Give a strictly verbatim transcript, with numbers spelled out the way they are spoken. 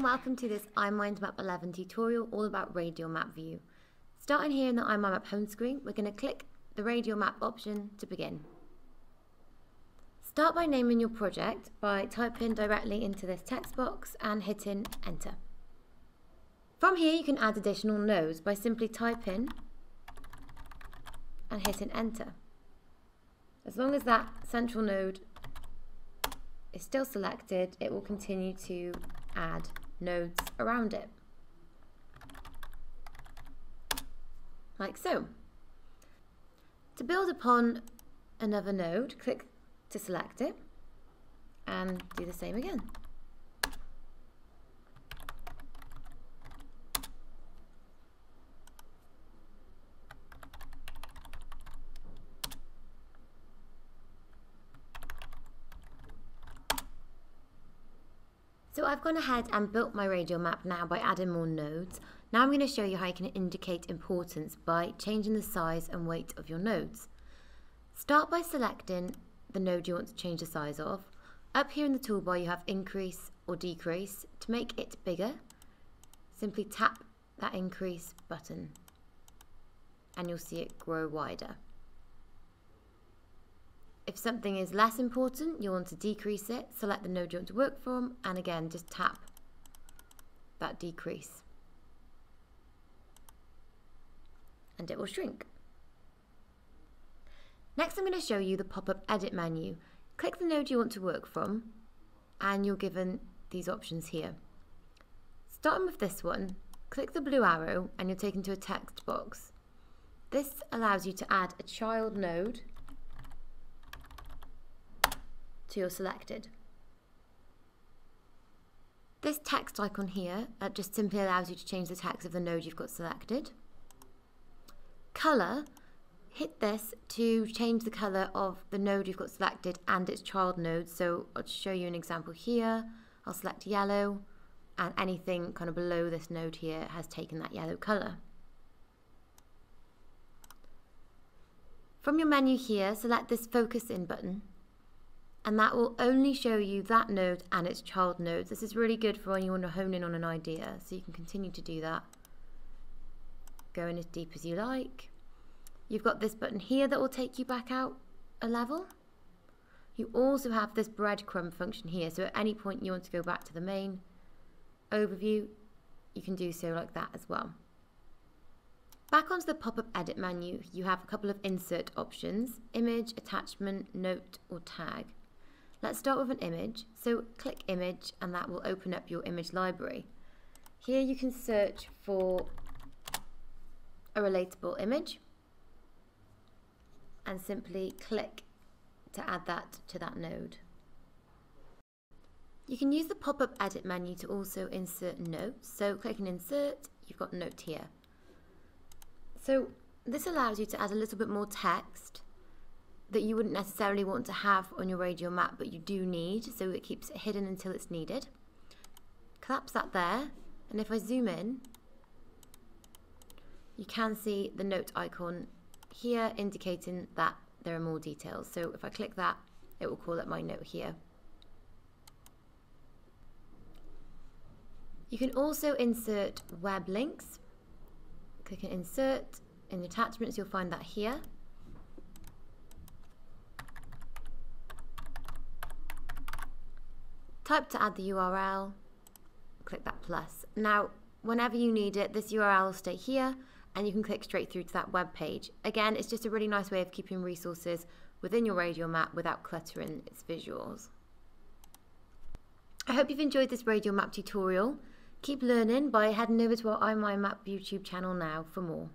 and welcome to this iMindMap eleven tutorial all about Radial Map View. Starting here in the iMindMap home screen, we're going to click the Radial Map option to begin. Start by naming your project by typing directly into this text box and hitting Enter. From here you can add additional nodes by simply typing and hitting Enter. As long as that central node is still selected, it will continue to add nodes around it, like so. To build upon another node, click to select it and do the same again. So I've gone ahead and built my radial map now by adding more nodes. Now I'm going to show you how you can indicate importance by changing the size and weight of your nodes. Start by selecting the node you want to change the size of. Up here in the toolbar you have increase or decrease. To make it bigger, simply tap that increase button and you'll see it grow wider. If something is less important, you'll want to decrease it, select the node you want to work from, and again just tap that decrease. And it will shrink. Next I'm going to show you the pop-up edit menu. Click the node you want to work from and you're given these options here. Starting with this one, click the blue arrow and you're taken to a text box. This allows you to add a child node to your selected. This text icon here uh, just simply allows you to change the text of the node you've got selected. Color, hit this to change the color of the node you've got selected and its child node. So I'll show you an example here. I'll select yellow and anything kind of below this node here has taken that yellow color. From your menu here, select this focus in button. And that will only show you that node and its child nodes. This is really good for when you want to hone in on an idea, so you can continue to do that. Go in as deep as you like. You've got this button here that will take you back out a level. You also have this breadcrumb function here, so at any point you want to go back to the main overview, you can do so like that as well. Back onto the pop-up edit menu, you have a couple of insert options: image, attachment, note or tag. Let's start with an image, so click image and that will open up your image library. Here you can search for a relatable image and simply click to add that to that node. You can use the pop-up edit menu to also insert notes, so click and insert, you've got note here. So this allows you to add a little bit more text that you wouldn't necessarily want to have on your radial map, but you do need, so it keeps it hidden until it's needed. Collapse that there, and if I zoom in, you can see the note icon here indicating that there are more details. So if I click that, it will call up my note here. You can also insert web links. Click and insert. In attachments, you'll find that here. Type to add the U R L, click that plus. Now, whenever you need it, this U R L will stay here and you can click straight through to that web page. Again, it's just a really nice way of keeping resources within your radial map without cluttering its visuals. I hope you've enjoyed this radial map tutorial. Keep learning by heading over to our iMindMap YouTube channel now for more.